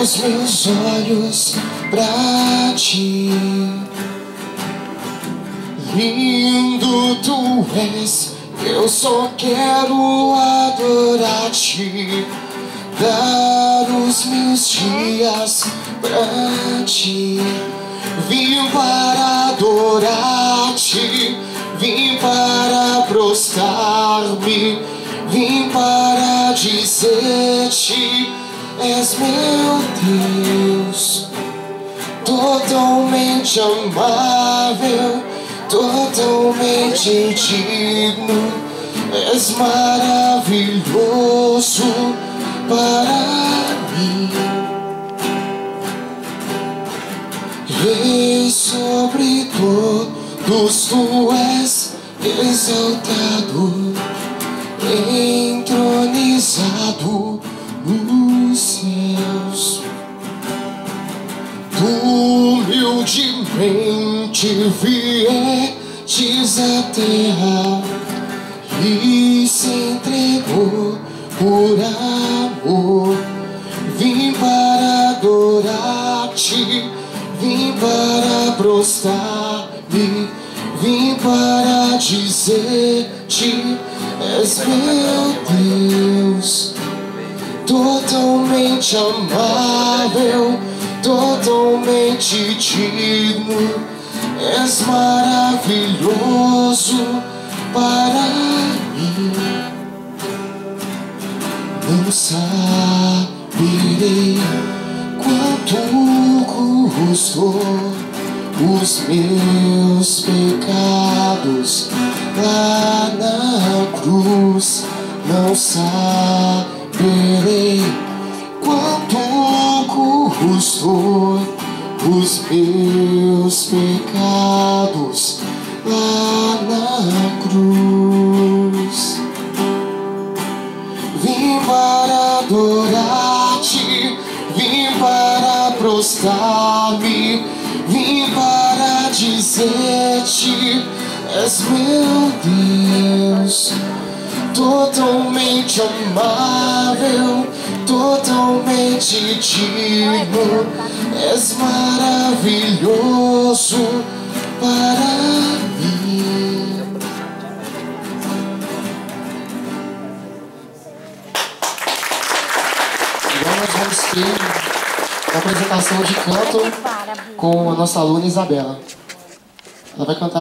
os meus olhos pra ti. Lindo tu és, eu só quero adorar-te, dar os meus dias pra ti. Vim para adorar-te, vim para prostrar-me, vim para dizer-te: és meu Deus, totalmente amável, totalmente digno. És maravilhoso para mim. Rei sobre todos tu és exaltado, entronizado nos céus. Tu humildemente viestes à terra e se entregou por amor. Vim para adorar-te, vim para prostrar-me, vim para dizer-te: és meu Deus, totalmente amável, totalmente digno. És maravilhoso para mim. Não saberei quanto custou os meus pecados lá na cruz. Não saberei quanto custou os meus pecados lá na cruz. Vim para adorar-te, vim para prostrar-me, vim para dizer-te: és meu Deus, totalmente amável, totalmente digno. És maravilhoso para mim. Agora nós vamos ter a apresentação de canto com a nossa aluna Isabela. Ela vai cantar.